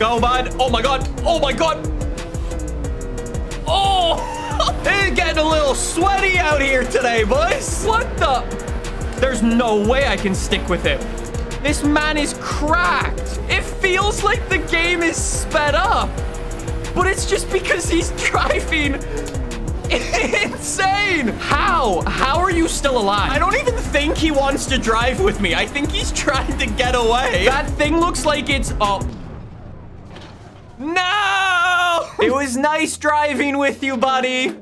Go, bud. Oh, my God. Oh, my God. Oh, they're getting a little sweaty out here today, boys. What the? There's no way I can stick with him. This man is cracked. It feels like the game is sped up, but it's just because he's driving insane. How are you still alive? I don't even think he wants to drive with me. I think he's trying to get away. That thing looks like it's up. No! It was nice driving with you, buddy.